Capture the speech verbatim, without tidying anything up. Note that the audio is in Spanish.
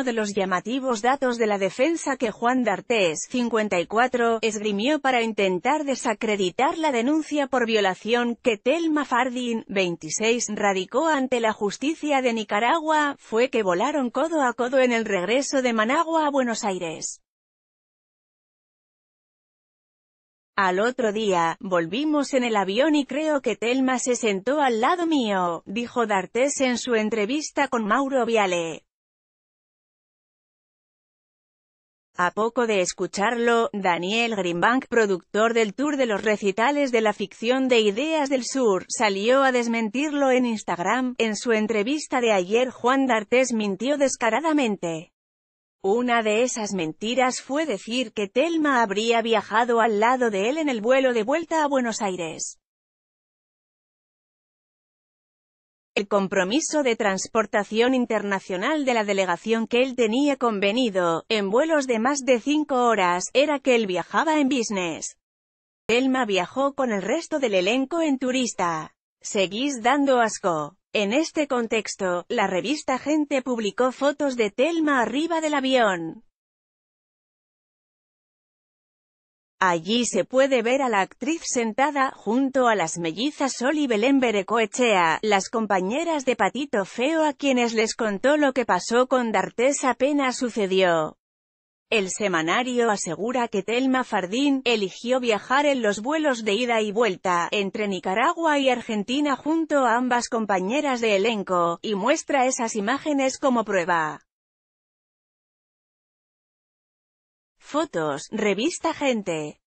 uno de los llamativos datos de la defensa que Juan Darthés, cincuenta y cuatro, esgrimió para intentar desacreditar la denuncia por violación que Thelma Fardin, veintiséis, radicó ante la justicia de Nicaragua, fue que volaron codo a codo en el regreso de Managua a Buenos Aires. Al otro día, volvimos en el avión y creo que Thelma se sentó al lado mío, dijo Darthés en su entrevista con Mauro Viale. A poco de escucharlo, Daniel Grimbank, productor del tour de los recitales de la ficción de Ideas del Sur, salió a desmentirlo en Instagram. En su entrevista de ayer, Juan Darthés mintió descaradamente. Una de esas mentiras fue decir que Thelma habría viajado al lado de él en el vuelo de vuelta a Buenos Aires. El compromiso de transportación internacional de la delegación que él tenía convenido, en vuelos de más de cinco horas, era que él viajaba en business. Thelma viajó con el resto del elenco en turista. Seguís dando asco. En este contexto, la revista Gente publicó fotos de Thelma arriba del avión. Allí se puede ver a la actriz sentada, junto a las mellizas Sol y Belén Berecoechea, las compañeras de Patito Feo a quienes les contó lo que pasó con Darthés apenas sucedió. El semanario asegura que Thelma Fardin eligió viajar en los vuelos de ida y vuelta entre Nicaragua y Argentina junto a ambas compañeras de elenco, y muestra esas imágenes como prueba. Fotos, Revista Gente.